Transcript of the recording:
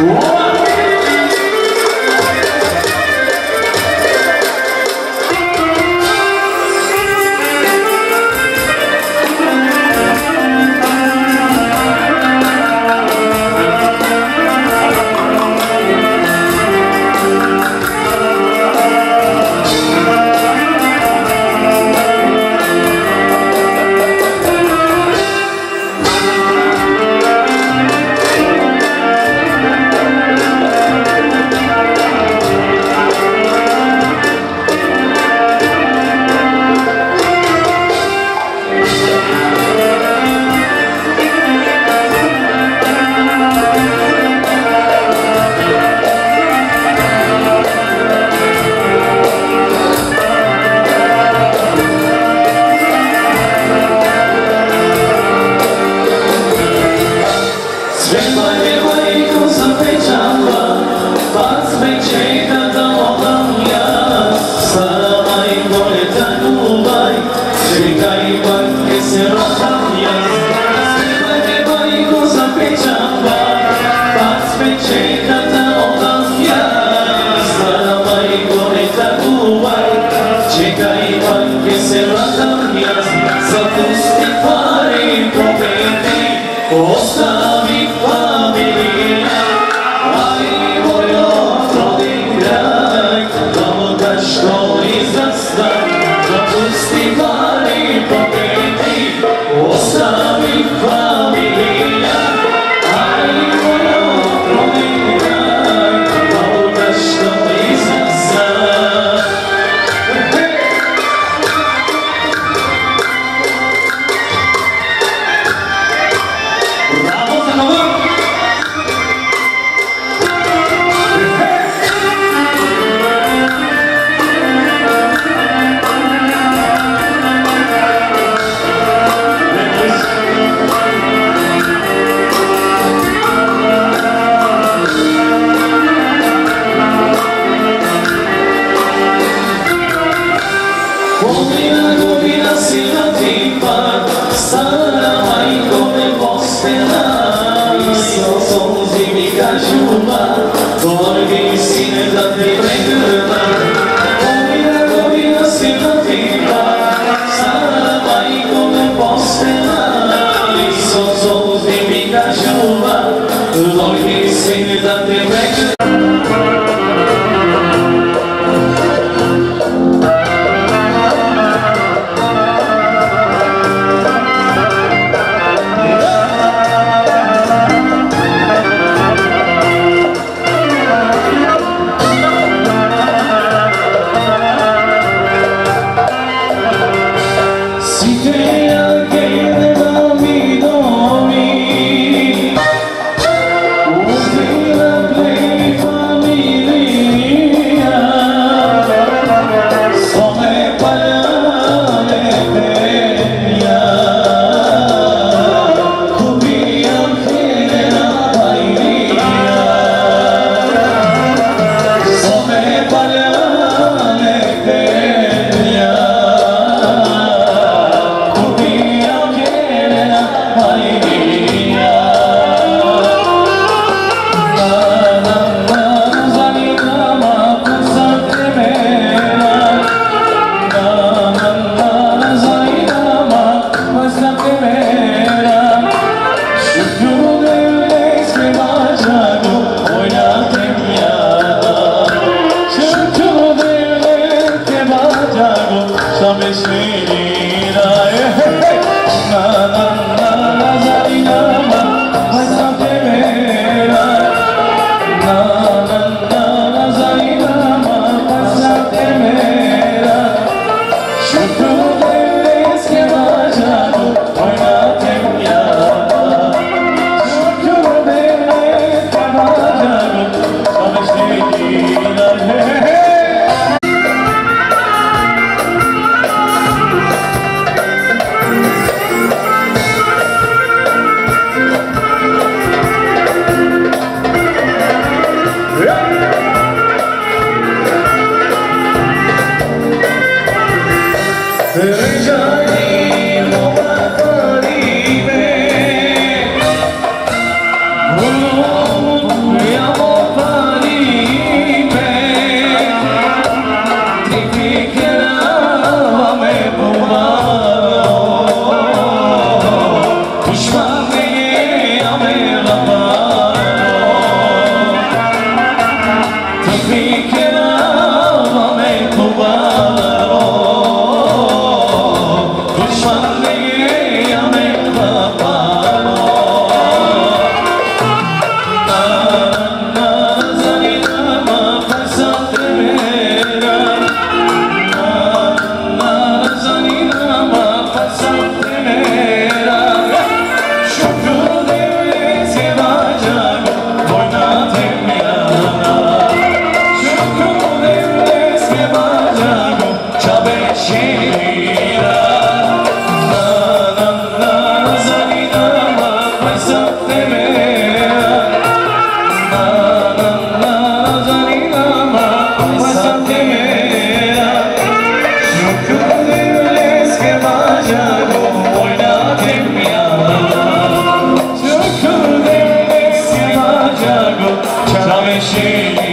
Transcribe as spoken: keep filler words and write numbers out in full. We'll be mexer.